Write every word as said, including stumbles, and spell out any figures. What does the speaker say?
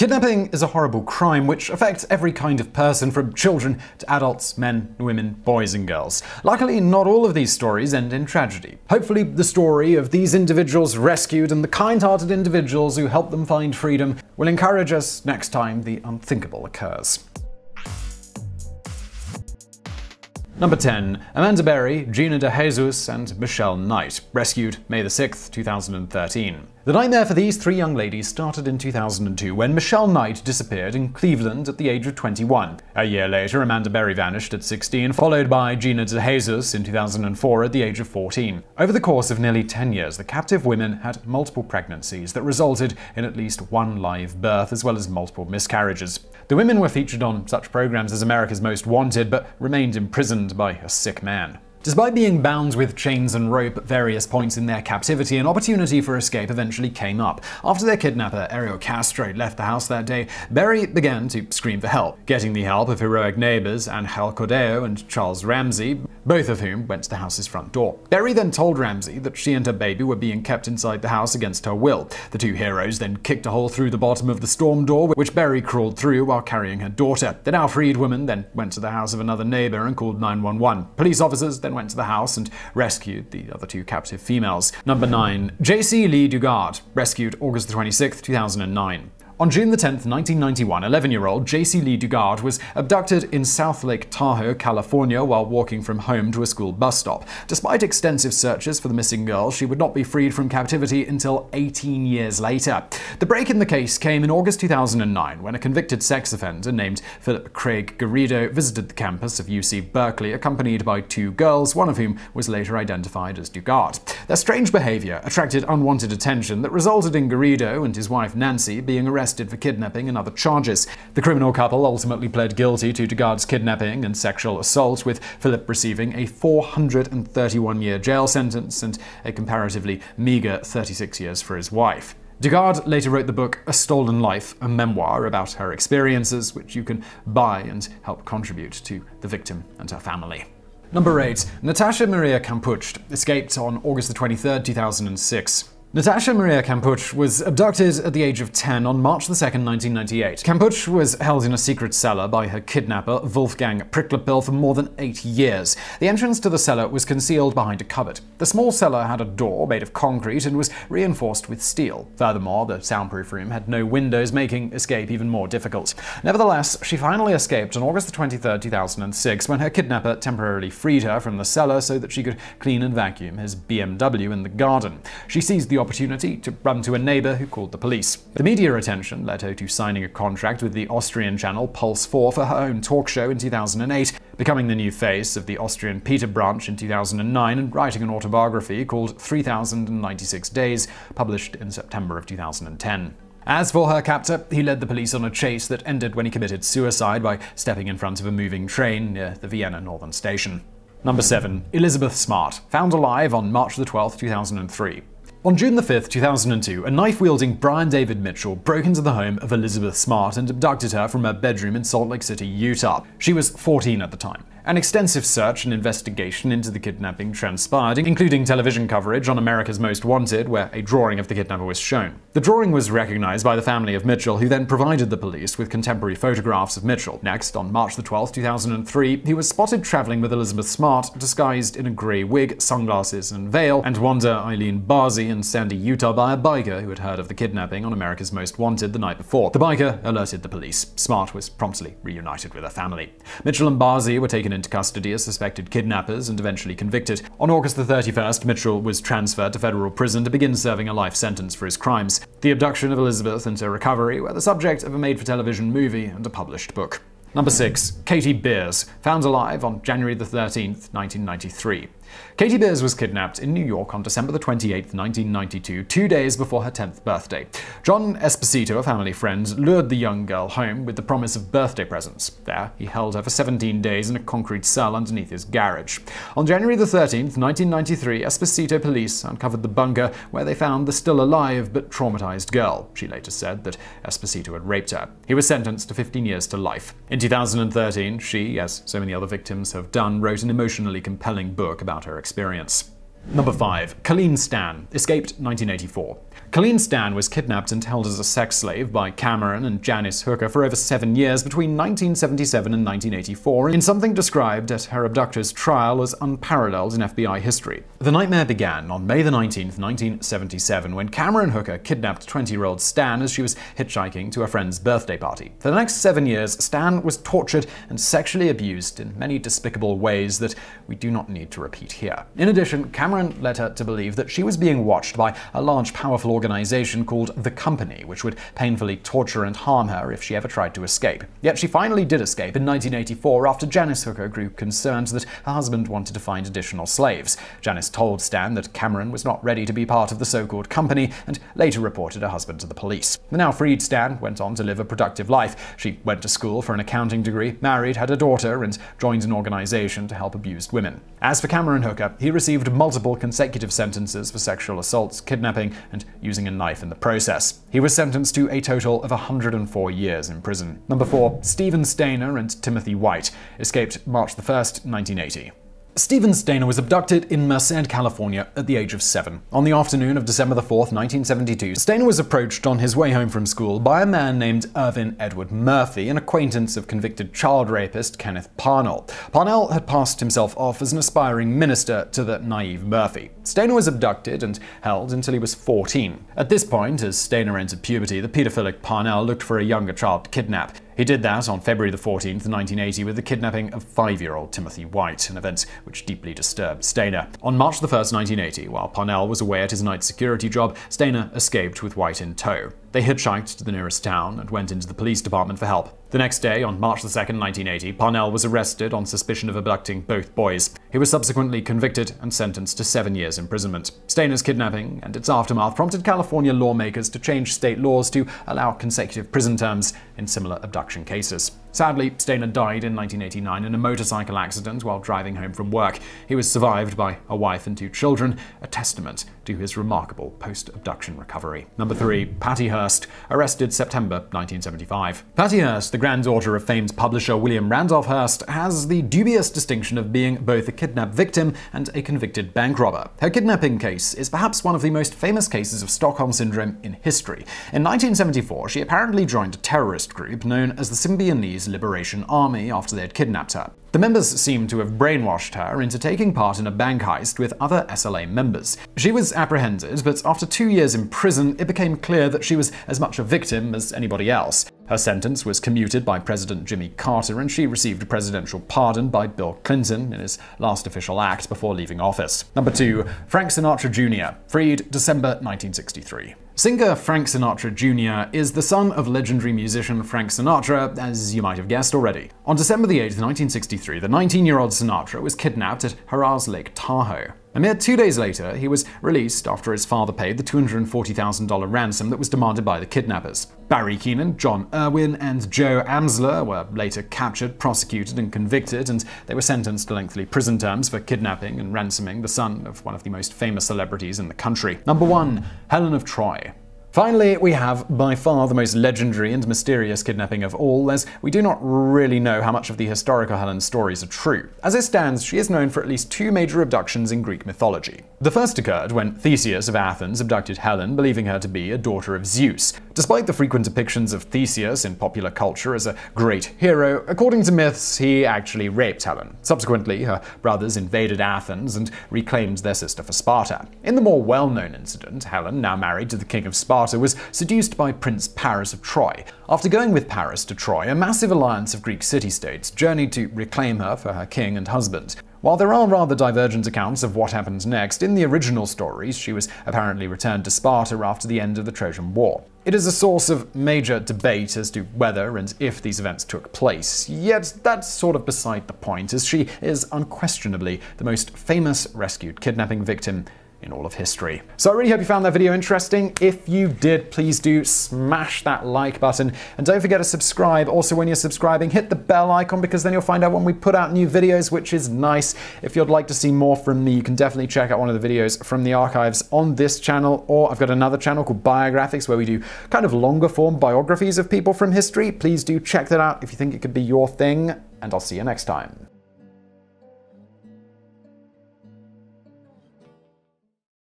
Kidnapping is a horrible crime which affects every kind of person, from children to adults, men, women, boys and girls. Luckily, not all of these stories end in tragedy. Hopefully, the story of these individuals rescued and the kind-hearted individuals who helped them find freedom will encourage us next time the unthinkable occurs. Number ten. Amanda Berry, Gina DeJesus, and Michelle Knight, rescued May the sixth, two thousand thirteen. The nightmare for these three young ladies started in two thousand two when Michelle Knight disappeared in Cleveland at the age of twenty-one. A year later, Amanda Berry vanished at sixteen, followed by Gina DeJesus in two thousand four at the age of fourteen. Over the course of nearly ten years, the captive women had multiple pregnancies that resulted in at least one live birth, as well as multiple miscarriages. The women were featured on such programs as America's Most Wanted, but remained imprisoned by a sick man. Despite being bound with chains and rope at various points in their captivity, an opportunity for escape eventually came up. After their kidnapper, Ariel Castro, left the house that day, Berry began to scream for help, getting the help of heroic neighbors Angela Cordero and Charles Ramsey, both of whom went to the house's front door. Berry then told Ramsey that she and her baby were being kept inside the house against her will. The two heroes then kicked a hole through the bottom of the storm door, which Berry crawled through while carrying her daughter. The now freed woman then went to the house of another neighbor and called nine one one. Police officers then went to the house and rescued the other two captive females. Number nine. Jaycee Lee Dugard, rescued August twenty-sixth, two thousand nine. On June tenth, nineteen ninety-one, eleven-year-old Jaycee Lee Dugard was abducted in South Lake Tahoe, California, while walking from home to a school bus stop. Despite extensive searches for the missing girl, she would not be freed from captivity until eighteen years later. The break in the case came in August two thousand nine, when a convicted sex offender named Philip Craig Garrido visited the campus of U C Berkeley, accompanied by two girls, one of whom was later identified as Dugard. Their strange behavior attracted unwanted attention that resulted in Garrido and his wife Nancy being arrested for kidnapping and other charges. The criminal couple ultimately pled guilty to Dugard's kidnapping and sexual assault, with Philip receiving a four hundred thirty-one year jail sentence and a comparatively meager thirty-six years for his wife. Dugard later wrote the book A Stolen Life, a memoir about her experiences, which you can buy and help contribute to the victim and her family. Number eight. Natascha Maria Kampusch, escaped on August twenty-third, two thousand six. Natascha Maria Kampusch was abducted at the age of ten on March second, nineteen ninety-eight. Kampusch was held in a secret cellar by her kidnapper, Wolfgang Priklopil, for more than eight years. The entrance to the cellar was concealed behind a cupboard. The small cellar had a door made of concrete and was reinforced with steel. Furthermore, the soundproof room had no windows, making escape even more difficult. Nevertheless, she finally escaped on August twenty-third, two thousand six, when her kidnapper temporarily freed her from the cellar so that she could clean and vacuum his B M W in the garden. She seized the opportunity to run to a neighbor who called the police. The media attention led her to signing a contract with the Austrian channel Pulse four for her own talk show in two thousand eight, becoming the new face of the Austrian Peter branch in two thousand nine, and writing an autobiography called three thousand ninety-six Days, published in September of two thousand ten. As for her captor, he led the police on a chase that ended when he committed suicide by stepping in front of a moving train near the Vienna Northern Station. Number seven. Elizabeth Smart, found alive on March twelfth, two thousand three. On June fifth, two thousand two, a knife-wielding Brian David Mitchell broke into the home of Elizabeth Smart and abducted her from her bedroom in Salt Lake City, Utah. She was fourteen at the time. An extensive search and investigation into the kidnapping transpired, including television coverage on America's Most Wanted, where a drawing of the kidnapper was shown. The drawing was recognized by the family of Mitchell, who then provided the police with contemporary photographs of Mitchell. Next, on March twelfth, two thousand three, he was spotted traveling with Elizabeth Smart, disguised in a grey wig, sunglasses and veil, and wander Eileen Barzee in Sandy, Utah, by a biker who had heard of the kidnapping on America's Most Wanted the night before. The biker alerted the police. Smart was promptly reunited with her family. Mitchell and Barzee were taken in into custody as suspected kidnappers and eventually convicted. On August thirty-first, Mitchell was transferred to federal prison to begin serving a life sentence for his crimes, the abduction of Elizabeth and her recovery were the subject of a made-for-television movie and a published book. Number six. Katie Beers, found alive on January thirteenth, nineteen ninety-three. Katie Beers was kidnapped in New York on December twenty-eighth, nineteen ninety-two, two days before her tenth birthday. John Esposito, a family friend, lured the young girl home with the promise of birthday presents. There, he held her for seventeen days in a concrete cell underneath his garage. On January thirteenth, nineteen ninety-three, Esposito police uncovered the bunker where they found the still alive but traumatized girl. She later said that Esposito had raped her. He was sentenced to fifteen years to life. In two thousand thirteen, she, as so many other victims have done, wrote an emotionally compelling book about her experience. Number five. Colleen Stan, escaped nineteen eighty-four. Colleen Stan was kidnapped and held as a sex slave by Cameron and Janice Hooker for over seven years between nineteen seventy-seven and nineteen eighty-four in something described at her abductor's trial as unparalleled in F B I history. The nightmare began on May the nineteenth, nineteen seventy-seven, when Cameron Hooker kidnapped twenty-year-old Stan as she was hitchhiking to a friend's birthday party. For the next seven years, Stan was tortured and sexually abused in many despicable ways that we do not need to repeat here. In addition, Cameron led her to believe that she was being watched by a large, powerful organization called The Company, which would painfully torture and harm her if she ever tried to escape. Yet she finally did escape in nineteen eighty-four after Janice Hooker grew concerned that her husband wanted to find additional slaves. Janice told Stan that Cameron was not ready to be part of the so-called company and later reported her husband to the police. The now freed Stan went on to live a productive life. She went to school for an accounting degree, married, had a daughter, and joined an organization to help abused women. As for Cameron Hooker, he received multiple consecutive sentences for sexual assaults, kidnapping, and using a knife in the process. He was sentenced to a total of one hundred four years in prison. Number four, Steven Stayner and Timothy White, escaped March the first, nineteen eighty. Steven Stayner was abducted in Merced, California at the age of seven. On the afternoon of December the fourth, nineteen seventy-two, Stayner was approached on his way home from school by a man named Irvin Edward Murphy, an acquaintance of convicted child rapist Kenneth Parnell. Parnell had passed himself off as an aspiring minister to the naive Murphy. Stayner was abducted and held until he was fourteen. At this point, as Stayner entered puberty, the pedophilic Parnell looked for a younger child to kidnap. He did that on February the fourteenth, nineteen eighty, with the kidnapping of five-year-old Timothy White, an event which deeply disturbed Stayner. On March the first, nineteen eighty, while Parnell was away at his night security job, Stayner escaped with White in tow. They hitchhiked to the nearest town and went into the police department for help. The next day, on March the second, nineteen eighty, Parnell was arrested on suspicion of abducting both boys. He was subsequently convicted and sentenced to seven years imprisonment. Stayner's kidnapping and its aftermath prompted California lawmakers to change state laws to allow consecutive prison terms in similar abduction cases. Sadly, Stayner died in nineteen eighty-nine in a motorcycle accident while driving home from work. He was survived by a wife and two children, a testament to his remarkable post-abduction recovery. Number three, Patty Hearst, arrested September nineteen seventy-five. Patty Hearst, the granddaughter of famed publisher William Randolph Hearst, has the dubious distinction of being both a kidnapped victim and a convicted bank robber. Her kidnapping case is perhaps one of the most famous cases of Stockholm Syndrome in history. In nineteen seventy-four, she apparently joined a terrorist group known as the Symbionese Liberation Army after they had kidnapped her. The members seemed to have brainwashed her into taking part in a bank heist with other S L A members. She was apprehended, but after two years in prison, it became clear that she was as much a victim as anybody else. Her sentence was commuted by President Jimmy Carter, and she received a presidential pardon by Bill Clinton in his last official act before leaving office. Number two, Frank Sinatra Junior, freed December nineteen sixty-three. Singer Frank Sinatra Junior is the son of legendary musician Frank Sinatra, as you might have guessed already. On December the eighth, nineteen sixty-three, the nineteen-year-old Sinatra was kidnapped at Harrah's Lake Tahoe. A mere two days later, he was released after his father paid the two hundred forty thousand dollar ransom that was demanded by the kidnappers. Barry Keenan, John Irwin, and Joe Amsler were later captured, prosecuted, and convicted, and they were sentenced to lengthy prison terms for kidnapping and ransoming the son of one of the most famous celebrities in the country. Number one, Helen of Troy. Finally, we have by far the most legendary and mysterious kidnapping of all, as we do not really know how much of the historical Helen stories are true. As it stands, she is known for at least two major abductions in Greek mythology. The first occurred when Theseus of Athens abducted Helen, believing her to be a daughter of Zeus. Despite the frequent depictions of Theseus in popular culture as a great hero, according to myths, he actually raped Helen. Subsequently, her brothers invaded Athens and reclaimed their sister for Sparta. In the more well-known incident, Helen, now married to the king of Sparta, was seduced by Prince Paris of Troy. After going with Paris to Troy, a massive alliance of Greek city-states journeyed to reclaim her for her king and husband. While there are rather divergent accounts of what happened next, in the original stories she was apparently returned to Sparta after the end of the Trojan War. It is a source of major debate as to whether and if these events took place, yet that's sort of beside the point, as she is unquestionably the most famous rescued kidnapping victim in all of history. So I really hope you found that video interesting. If you did, please do smash that like button, and don't forget to subscribe. Also, when you're subscribing, hit the bell icon, because then you'll find out when we put out new videos, which is nice. If you'd like to see more from me, you can definitely check out one of the videos from the archives on this channel, or I've got another channel called Biographics where we do kind of longer form biographies of people from history. Please do check that out if you think it could be your thing, and I'll see you next time.